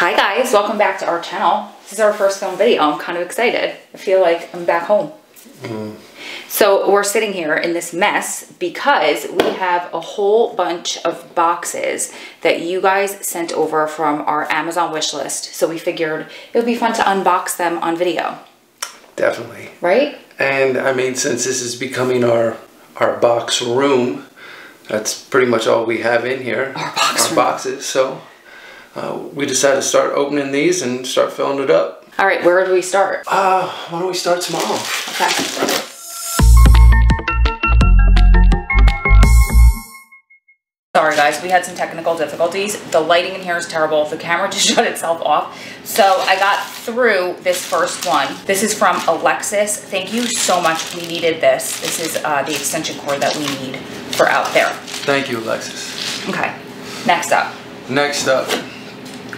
Hi guys, welcome back to our channel. This is our first film video. I'm kind of excited. I feel like I'm back home. So we're sitting here in this mess because we have a whole bunch of boxes that you guys sent over from our Amazon wish list. So we figured it would be fun to unbox them on video. Definitely. Right? And I mean, since this is becoming our box room, that's pretty much all we have in here. Our boxes. So we decided to start opening these and start filling it up. All right, where do we start? Why don't we start small? Okay. Sorry guys, we had some technical difficulties. The lighting in here is terrible. The camera just shut itself off. So I got through this first one. This is from Alexis. Thank you so much. We needed this. This is the extension cord that we need for out there. Thank you, Alexis. Okay, next up. Next up,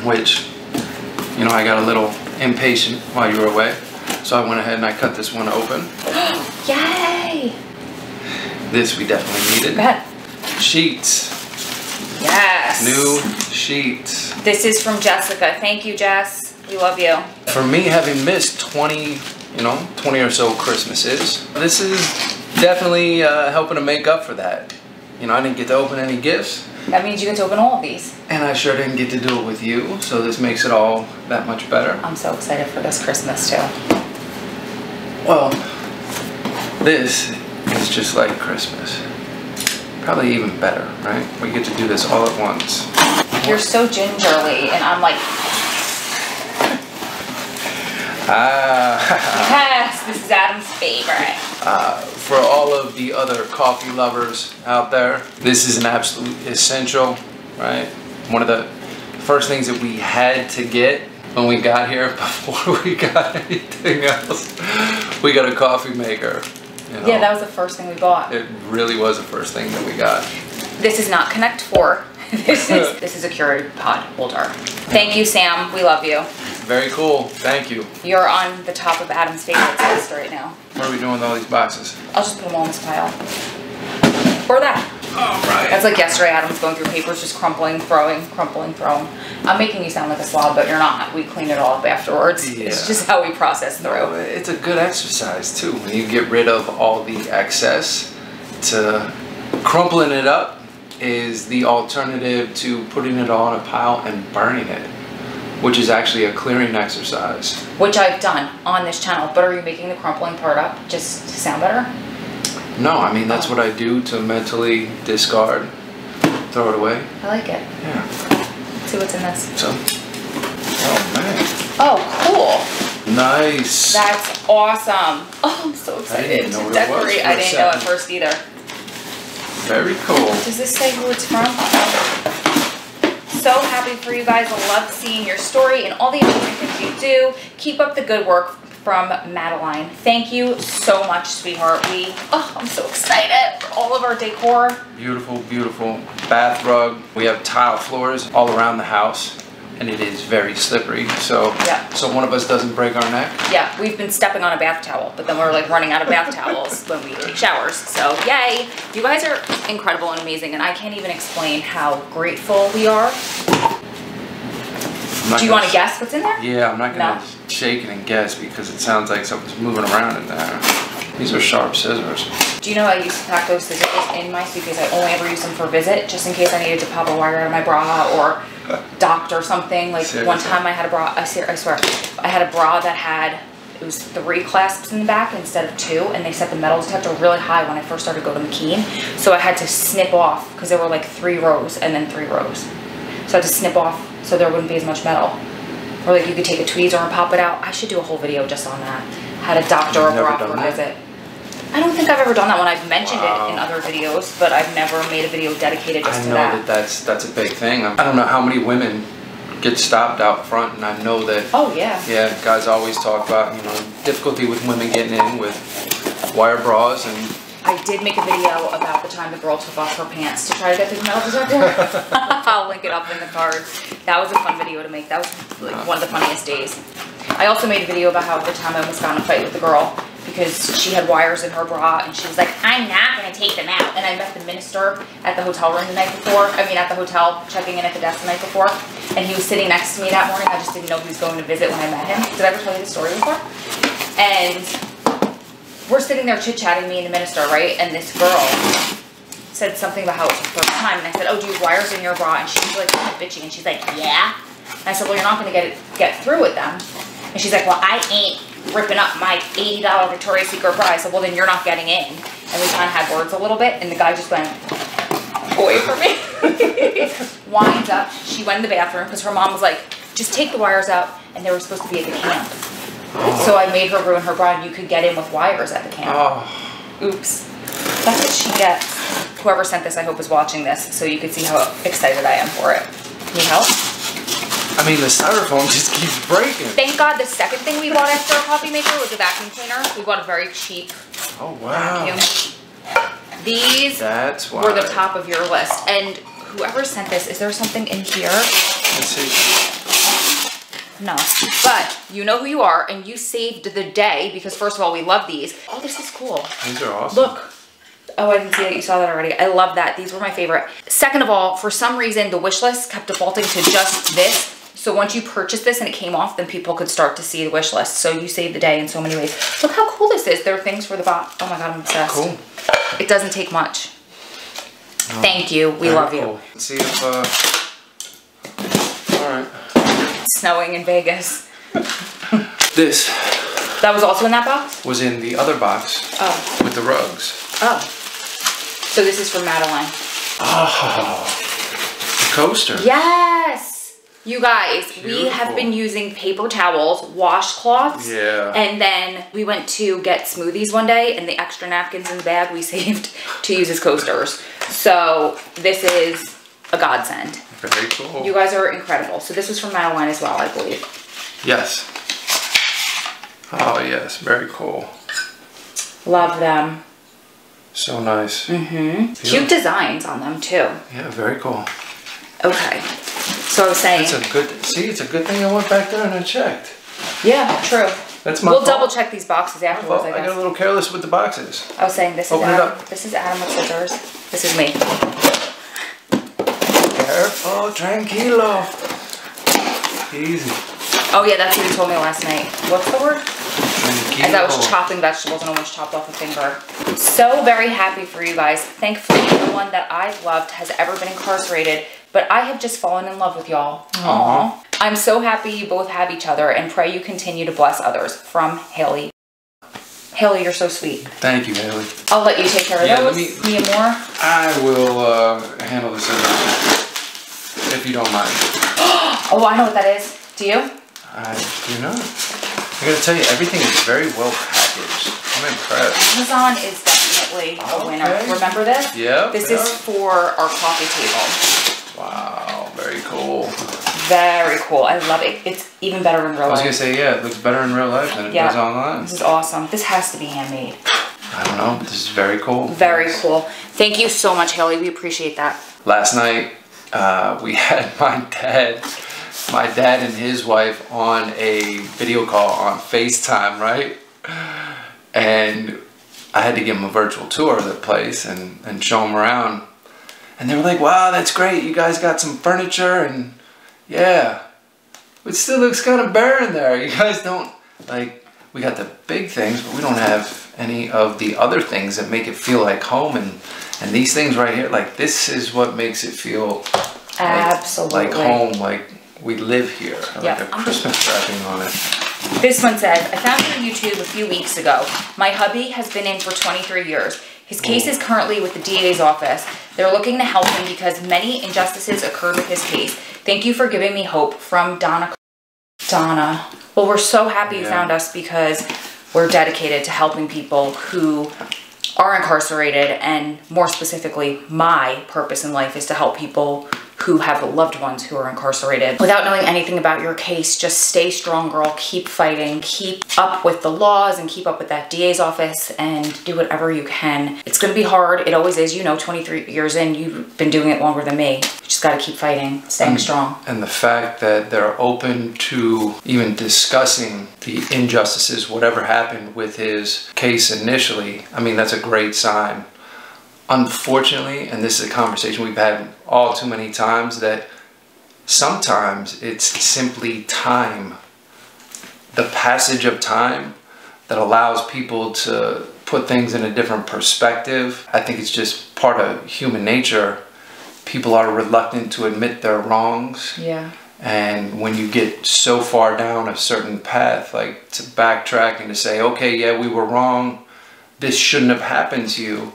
which, you know, I got a little impatient while you were away. So I went ahead and I cut this one open. Yay! This we definitely needed. Sheets. Yes. New sheets. This is from Jessica. Thank you, Jess. We love you. For me, having missed 20 or so Christmases, this is definitely helping to make up for that. You know, I didn't get to open any gifts. That means you get to open all of these. And I sure didn't get to do it with you, so this makes it all that much better. I'm so excited for this Christmas, too. Well, this is just like Christmas. Probably even better, right? We get to do this all at once. You're so gingerly, and I'm like... Yes, this is Adam's favorite. For all of the other coffee lovers out there, this is an absolute essential, right? One of the first things that we had to get when we got here, before we got anything else, we got a coffee maker. You know, yeah, that was the first thing we bought. It really was the first thing that we got. This is not Connect 4. This is a Keurig pod holder. Thank you, Sam. We love you. Very cool. Thank you. You're on the top of Adam's favorites list right now. What are we doing with all these boxes? I'll just put them all in this pile. Or that. All right. That's like yesterday. Adam's going through papers, just crumpling, throwing, crumpling, throwing. I'm making you sound like a slob, but you're not. We clean it all up afterwards. Yeah. It's just how we process through. No, it's a good exercise too. When you get rid of all the excess, to crumpling it up is the alternative to putting it all in a pile and burning it, which is actually a clearing exercise. Which I've done on this channel. But are you making the crumpling part up just to sound better? No, I mean, that's what I do to mentally discard, throw it away. I like it. Yeah. Let's see what's in this. So, oh man. Oh, cool. Nice. That's awesome. Oh, I'm so excited to decorate. I didn't know at first either. Very cool. Does this say who it's from? So happy for you guys. I love seeing your story and all the things you do. Keep up the good work. From Madeline. Thank you so much, sweetheart. I'm so excited for all of our decor. Beautiful, beautiful bath rug. We have tile floors all around the house, and it is very slippery. So, yeah. So one of us doesn't break our neck. Yeah, we've been stepping on a bath towel, but then we're like running out of bath towels when we take showers. So, yay! You guys are incredible and amazing, and I can't even explain how grateful we are. Do you want to guess what's in there? Yeah, I'm not going to shake it and guess because it sounds like something's moving around in there. These are sharp scissors. Do you know I used to pack those scissors in my suitcase? I only ever use them for visit, just in case I needed to pop a wire out of my bra or doctor something. Like seriously? One time I had a bra, I swear, I had a bra that had, it was 3 clasps in the back instead of 2, and they set the metal detector really high when I first started going to McKean. So I had to snip off, because there were like 3 rows and then 3 rows. So I had to snip off so there wouldn't be as much metal. Or like you could take a tweezer and pop it out. I should do a whole video just on that. How to doctor a bra for a visit. I don't think I've ever done that one. I've mentioned it in other videos, but I've never made a video dedicated just to that. I know that that's a big thing. I don't know how many women get stopped out front, and I know that. Oh yeah. Yeah, guys always talk about, you know, difficulty with women getting in with wire bras and. I did make a video about the time the girl took off her pants to try to get through the metal detector. I'll link it up in the cards. That was a fun video to make. That was like one of the funniest days. I also made a video about how the time I almost got in a fight with the girl because she had wires in her bra and she was like, I'm not going to take them out. And I met the minister at the hotel room the night before. I mean, at the hotel, checking in at the desk the night before. and he was sitting next to me that morning. I just didn't know he was going to visit when I met him. Did I ever tell you the story before? And we're sitting there chit-chatting, me and the minister, right? And this girl said something about how it was her first time. And I said, oh, do you have wires in your bra? And she's like kind of bitchy. And she's like, yeah. And I said, well, you're not going to get through with them. And she's like, well, I ain't ripping up my $80 Victoria's Secret bra. I said, well, then you're not getting in. And we kind of had words a little bit. And the guy just went, away from me. Winds up. She went in the bathroom because her mom was like, just take the wires out. And they were supposed to be at the camp. So I made her ruin her bra, and you could get in with wires at the camp. Oh. Oops. That's what she gets. Whoever sent this, I hope, is watching this, so you can see how excited I am for it. Need help? I mean, the styrofoam just keeps breaking. Thank God the second thing we bought after our coffee maker was a vacuum cleaner. We bought a very cheap vacuum. These were the top of your list. And whoever sent this, is there something in here? Let's see. No. But you know who you are, and you saved the day because, first of all, we love these. Oh, this is cool. These are awesome. Look. Oh, I didn't see that you saw that already. I love that. These were my favorite. Second of all, for some reason, the wish list kept defaulting to just this. So once you purchased this and it came off, then people could start to see the wish list. So you saved the day in so many ways. Look how cool this is. There are things for the box. Oh my God, I'm obsessed. Cool. It doesn't take much. Oh, thank you. We love you. Cool. Let's see if, all right. It's snowing in Vegas. This. That was also in that box? Was in the other box. Oh. With the rugs. Oh. So this is for Madeline. Oh, coaster. Yes. You guys, beautiful. We have been using paper towels, washcloths. Yeah. And then we went to get smoothies one day, and the extra napkins in the bag we saved to use as coasters. So this is a godsend. Very cool. You guys are incredible. So this was from Madeline as well, I believe. Yes. Oh, yes. Very cool. Love them. So nice. Mm-hmm. Cute designs on them too. Yeah, very cool. Okay. So I was saying. It's a good. See, it's a good thing I went back there and I checked. Yeah, true. That's my. We'll double check these boxes afterwards. I guess. I got a little careless with the boxes. I was saying this is Adam. This is Adam with scissors. This is me. Careful, tranquilo. Easy. Oh yeah, that's what you told me last night. What's the word? As I was chopping vegetables and almost chopped off a finger. So very happy for you guys. Thankfully, the one that I've loved has ever been incarcerated, but I have just fallen in love with y'all. Aww. I'm so happy you both have each other and pray you continue to bless others. From Haley. Haley, you're so sweet. Thank you, Haley. I'll let you take care of those. Me and more. I will handle this if you don't mind. Oh, I know what that is. Do you? I do not. I gotta tell you, everything is very well packaged. I'm impressed. Amazon is definitely a winner. Remember this? Yep. This is for our coffee table. Wow, very cool. Very cool. I love it. It's even better in real life. I was gonna say, yeah, it looks better in real life than it does online. This is awesome. This has to be handmade. I don't know, but this is very cool. Very cool. Thank you so much, Haley. We appreciate that. Last night, we had my dad and his wife on a video call on FaceTime, right? And I had to give them a virtual tour of the place and show them around. And they were like, wow, that's great. You guys got some furniture and yeah. It still looks kind of bare in there. You guys don't, like, we got the big things, but we don't have any of the other things that make it feel like home. And these things right here, like, this is what makes it feel absolutely like home, like, we live here. Yeah. Like a Christmas wrapping on it. This one says, I found it on YouTube a few weeks ago. My hubby has been in for 23 years. His case is currently with the DA's office. They're looking to help him because many injustices occurred with his case. Thank you for giving me hope. From Donna. Donna. Well, we're so happy you found us because we're dedicated to helping people who are incarcerated, and more specifically, my purpose in life is to help people who have loved ones who are incarcerated. Without knowing anything about your case, just stay strong, girl. Keep fighting, keep up with the laws, and keep up with that DA's office, and do whatever you can. It's gonna be hard, it always is. You know, 23 years in, you've been doing it longer than me. You just gotta keep fighting, staying strong. And the fact that they're open to even discussing the injustices, whatever happened with his case initially, I mean, that's a great sign. Unfortunately, and this is a conversation we've had all too many times, that Sometimes it's simply time, the passage of time that allows people to put things in a different perspective. I think it's just part of human nature. People are reluctant to admit their wrongs. Yeah. And when you get so far down a certain path, like to backtrack and to say, okay, yeah, we were wrong, this shouldn't have happened to you,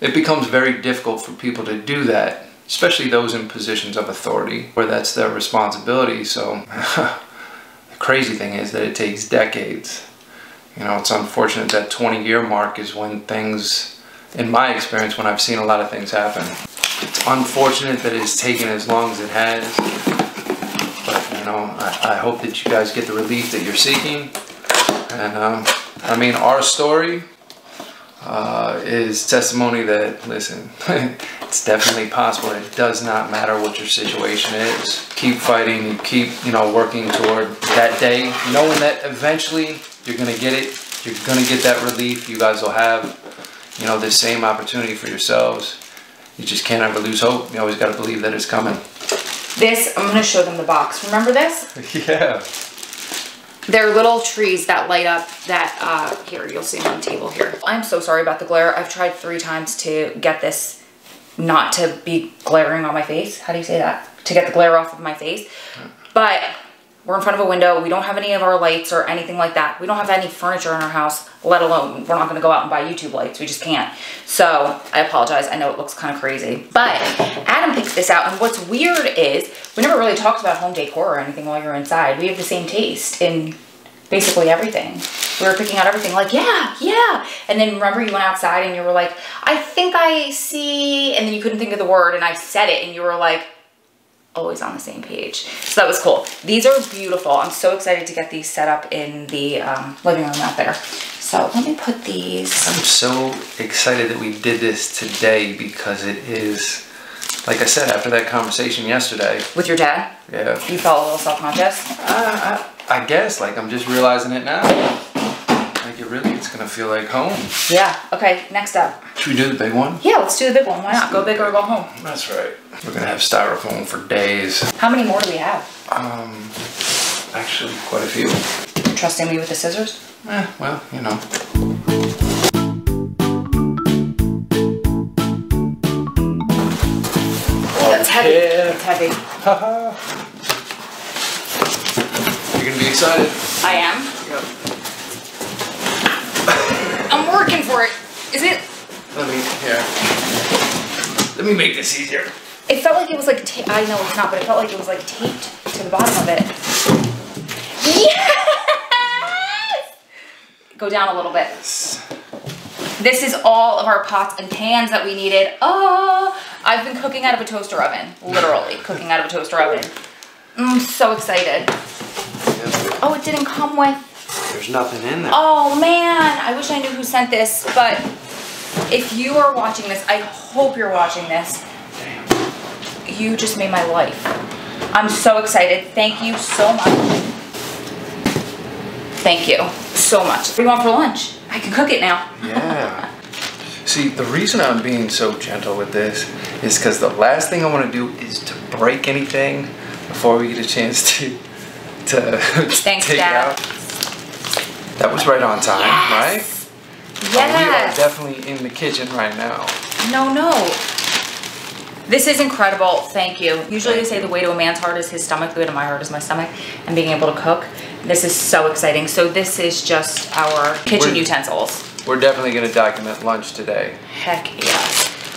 it becomes very difficult for people to do that, especially those in positions of authority where that's their responsibility. So the crazy thing is that it takes decades. You know, it's unfortunate that 20-year mark is when things, in my experience, when I've seen a lot of things happen. It's unfortunate that it's taken as long as it has, but, you know, I hope that you guys get the relief that you're seeking. And, I mean, our story is testimony that, listen, it's definitely possible. It does not matter what your situation is. Keep fighting, keep, you know, working toward that day, knowing that eventually you're going to get it. You're going to get that relief. You guys will have, you know, this same opportunity for yourselves. You just can't ever lose hope. You always got to believe that it's coming. This, I'm going to show them the box. Remember this? Yeah. They're little trees that light up that, here, you'll see them on the table here. I'm so sorry about the glare. I've tried 3 times to get this not to be glaring on my face. How do you say that? To get the glare off of my face. But we're in front of a window. We don't have any of our lights or anything like that. We don't have any furniture in our house, let alone we're not going to go out and buy YouTube lights. We just can't. So I apologize. I know it looks kind of crazy. But Adam picked this out. And what's weird is we never really talked about home decor or anything while you're inside. We have the same taste in basically everything. We were picking out everything like, yeah, yeah. And then remember you went outside and you were like, I think I see. And then you couldn't think of the word and I said it and you were like, always on the same page. So that was cool. These are beautiful. I'm so excited to get these set up in the living room out there. So let me put these. I'm so excited that we did this today because it is, like I said, after that conversation yesterday. With your dad? Yeah. You felt a little self-conscious? I guess. Like, I'm just realizing it now. Like, it really, it's gonna feel like home. Yeah. Okay, next up. Should we do the big one? Yeah, let's do the big one. Why not? Go big or go home. That's right. We're gonna have styrofoam for days. How many more do we have? Actually, quite a few. You're trusting me with the scissors? Eh, well, you know. Oh, that's heavy. Yeah. It's heavy. You're gonna be excited. I am. Yep. I'm working for it. Is it? Let me, here. Let me make this easier. It felt like it was like, I know it's not, but it felt like it was like taped to the bottom of it. Yes! Go down a little bit. This is all of our pots and pans that we needed. Oh, I've been cooking out of a toaster oven. Literally cooking out of a toaster oven. I'm so excited. Oh, it didn't come with. There's nothing in there. Oh man, I wish I knew who sent this, but if you are watching this, I hope you're watching this. Damn. You just made my life. I'm so excited. Thank you so much. Thank you so much. What do you want for lunch? I can cook it now. Yeah. See, the reason I'm being so gentle with this is because the last thing I want to do is to break anything before we get a chance to Thanks, take Dad. Out. That was right on time, yes. Right? Yes. We are definitely in the kitchen right now. No, no. This is incredible. Thank you. Usually they say the way to a man's heart is his stomach. The way to my heart is my stomach. And being able to cook. This is so exciting. So this is just our kitchen utensils. We're definitely going to document lunch today. Heck yeah.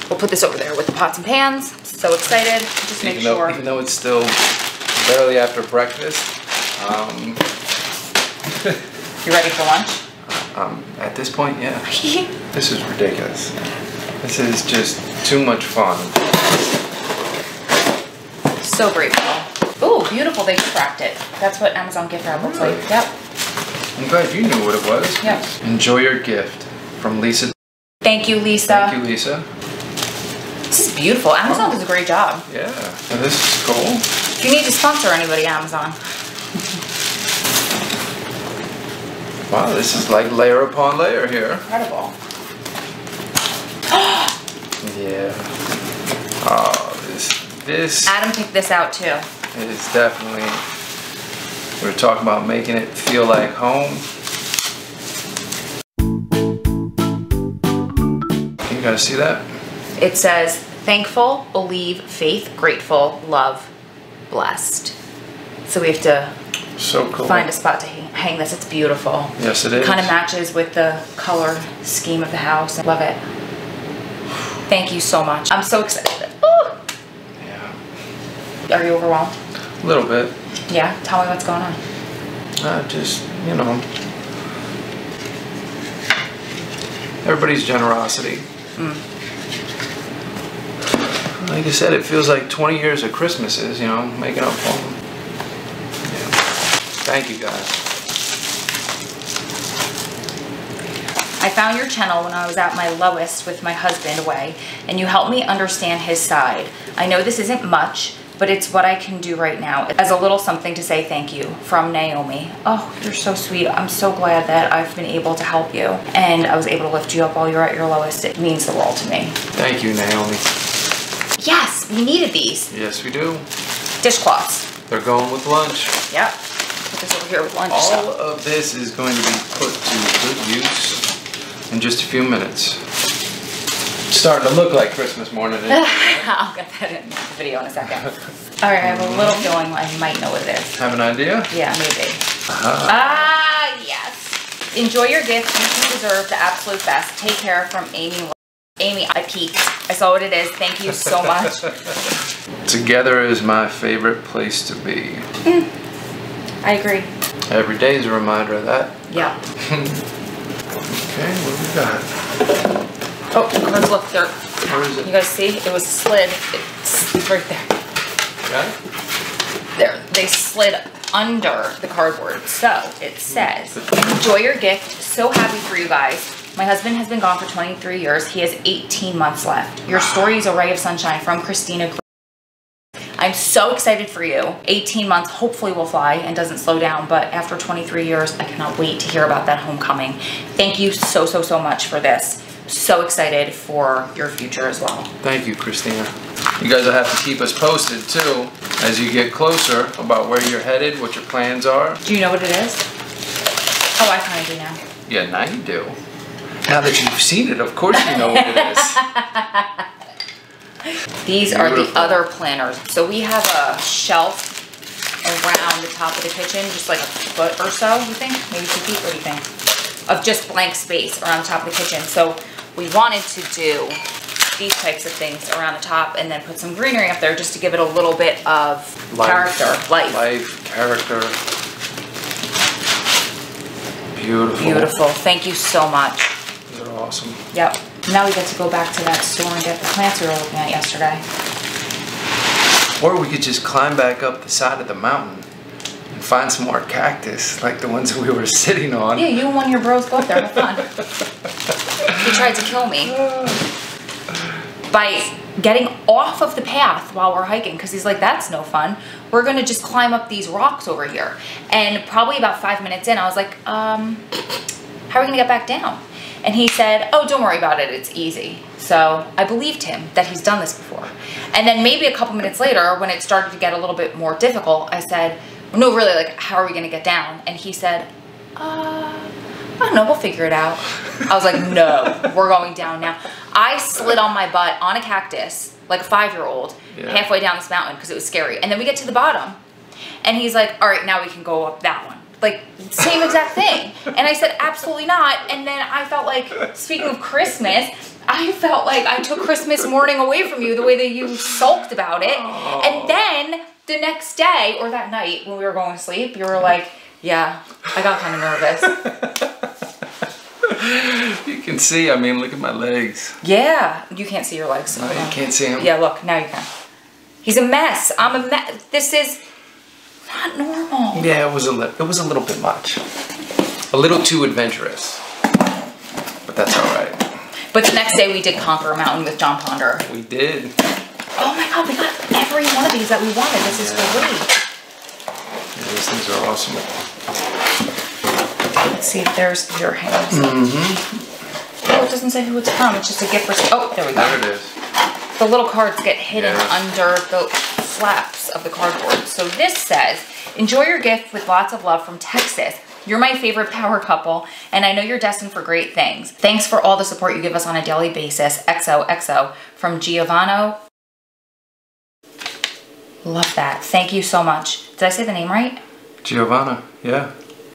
We'll put this over there with the pots and pans. I'm so excited. Just make sure. Even though it's still barely after breakfast. You ready for lunch? At this point, yeah. This is ridiculous. This is just too much fun. So grateful. Ooh, beautiful. They cracked it. That's what Amazon gift wrap looks like. Yep. I'm glad you knew what it was. Yep. Enjoy your gift from Lisa. Thank you, Lisa. Thank you, Lisa. This is beautiful. Amazon does a great job. Yeah. And this is cool. You need to sponsor anybody, Amazon. Wow, this is like layer upon layer here. Incredible. Yeah. Oh, this. Adam picked this out too. It is definitely, we're talking about making it feel like home. Can you guys see that? It says, thankful, believe, faith, grateful, love, blessed. So we have to find a spot to hang this. It's beautiful. Yes, it is. It kind of matches with the color scheme of the house. I love it. Thank you so much. I'm so excited. Ooh. Yeah. Are you overwhelmed? A little bit. Yeah? Tell me what's going on. Just, you know, everybody's generosity. Mm. Like I said, it feels like 20 years of Christmases, you know, making up for them. Yeah. Thank you, guys. I found your channel when I was at my lowest with my husband away, and you helped me understand his side. I know this isn't much, but it's what I can do right now as a little something to say thank you from Naomi. Oh, you're so sweet. I'm so glad that I've been able to help you, and I was able to lift you up while you're at your lowest. It means the world to me. Thank you, Naomi. Yes, we needed these. Yes, we do. Dishcloths. They're going with lunch. Yep. Put this over here with lunch. All of this is going to be put to good use in just a few minutes. It's starting to look like Christmas morning. I'll get that in the video in a second. All right, I have a little feeling I might know what it is. Have an idea? Yeah, maybe. Ah, yes. Enjoy your gift. You deserve the absolute best. Take care from Amy. Amy, I peeked. I saw what it is. Thank you so much. Together is my favorite place to be. Mm. I agree. Every day is a reminder of that. Yeah. Okay, what do we got? Oh, let's look there. Where is it? You guys see? It was slid. It's right there. Got it? There. They slid under the cardboard. So it says, enjoy your gift. So happy for you guys. My husband has been gone for 23 years. He has 18 months left. Your story is a ray of sunshine from Christina Green. I'm so excited for you. 18 months hopefully will fly and doesn't slow down, but after 23 years, I cannot wait to hear about that homecoming. Thank you so, so, so much for this. So excited for your future as well. Thank you, Christina. You guys will have to keep us posted too as you get closer about where you're headed, what your plans are. Do you know what it is? Oh, I kind of do now. Yeah, now you do. Now that you've seen it, of course you know what it is. These are the other planners. So we have a shelf around the top of the kitchen, just like a foot or so, you think? Maybe 2 feet, what do you think? Of just blank space around the top of the kitchen. So we wanted to do these types of things around the top and then put some greenery up there just to give it a little bit of character, life. Life, character. Beautiful. Beautiful. Thank you so much. These are awesome. Yep. Now we get to go back to that store and get the plants we were looking at yesterday. Or we could just climb back up the side of the mountain and find some more cactus, like the ones that we were sitting on. Yeah, you and one of your bros both there. Have fun. He tried to kill me by getting off of the path while we're hiking because he's like, that's no fun. We're going to just climb up these rocks over here. And probably about 5 minutes in, I was like, how are we going to get back down? And he said, oh, don't worry about it, it's easy. So I believed him that he's done this before. And then maybe a couple minutes later, when it started to get a little bit more difficult, I said, no, really, like, how are we gonna get down? And he said, I don't know, we'll figure it out. I was like, no, we're going down now. I slid on my butt on a cactus, like a 5-year-old, halfway down this mountain, because it was scary. And then we get to the bottom, and he's like, all right, now we can go up that one. Like, same exact thing. And I said, absolutely not. And then I felt like, speaking of Christmas, I felt like I took Christmas morning away from you the way that you sulked about it. Oh. And then the next day, or that night when we were going to sleep, you were like, yeah, I got kind of nervous. You can see, I mean, look at my legs. Yeah, you can't see your legs. No, you can't see him. Yeah, look, now you can. He's a mess. I'm a mess. This is... not normal. Yeah, it was a little bit much. A little too adventurous. But that's all right. But the next day we did conquer a mountain with John Ponder. We did. Oh my God, we got every one of these that we wanted. This is great. Yeah, these things are awesome. Let's see if there's your hands. Mm-hmm. Oh, it doesn't say who it's from. It's just a gift for... Oh, there we go. There it is. The little cards get hidden under the flaps. piece of the cardboard. So this says, enjoy your gift with lots of love from Texas. You're my favorite power couple, and I know you're destined for great things. Thanks for all the support you give us on a daily basis. XOXO from Giovanna. Love that. Thank you so much. Did I say the name right? Giovanna, yeah.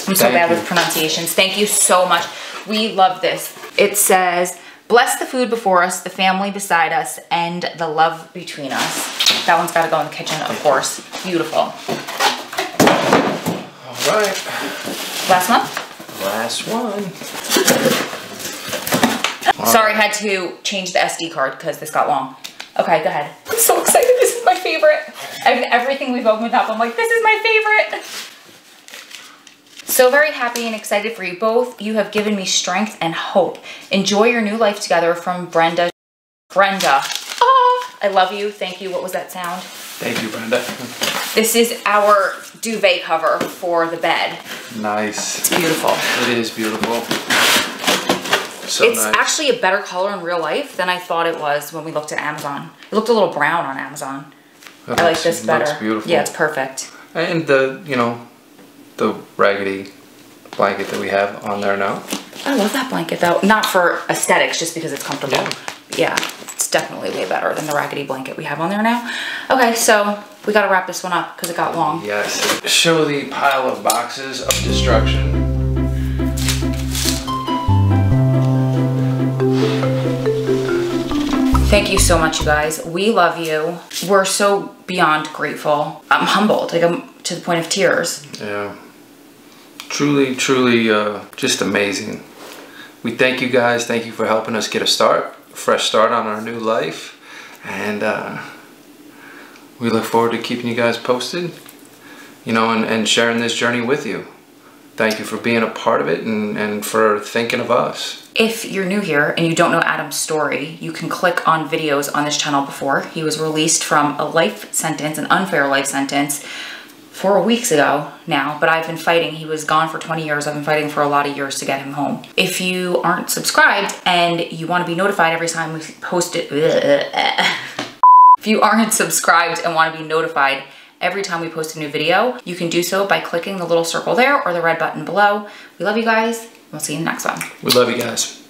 I'm so bad with pronunciations. Thank you so much. We love this. It says, bless the food before us, the family beside us, and the love between us. That one's got to go in the kitchen, of course. Beautiful. All right. Last one? Last one. All Sorry, right. Had to change the SD card because this got long. Okay, go ahead. I'm so excited. This is my favorite. I mean, everything we've opened up, I'm like, this is my favorite. So very happy and excited for you both. You have given me strength and hope. Enjoy your new life together from Brenda. Brenda. Oh, I love you. Thank you. What was that sound? Thank you, Brenda. This is our duvet cover for the bed. Nice. It's beautiful. It is beautiful. So it's nice. Actually a better color in real life than I thought it was when we looked at Amazon. It looked a little brown on Amazon. That I like this better. Looks beautiful. Yeah, it's perfect. And the, you know, the raggedy blanket that we have on there now. I love that blanket though. Not for aesthetics, just because it's comfortable. Yeah, it's definitely way better than the raggedy blanket we have on there now. Okay, so we gotta wrap this one up because it got long. Yes. Show the pile of boxes of destruction. Thank you so much, you guys. We love you. We're so beyond grateful. I'm humbled. Like, I'm to the point of tears. Yeah. Truly, truly just amazing. We thank you guys. Thank you for helping us get a start, a fresh start on our new life. And we look forward to keeping you guys posted, you know, and sharing this journey with you. Thank you for being a part of it and for thinking of us. If you're new here and you don't know Adam's story, you can click on videos on this channel before. He was released from a life sentence, an unfair life sentence, 4 weeks ago now, but I've been fighting. He was gone for 20 years. I've been fighting for a lot of years to get him home. If you aren't subscribed and you want to be notified every time we post it, if you aren't subscribed and want to be notified every time we post a new video, you can do so by clicking the little circle there or the red button below. We love you guys. We'll see you in the next one. We love you guys.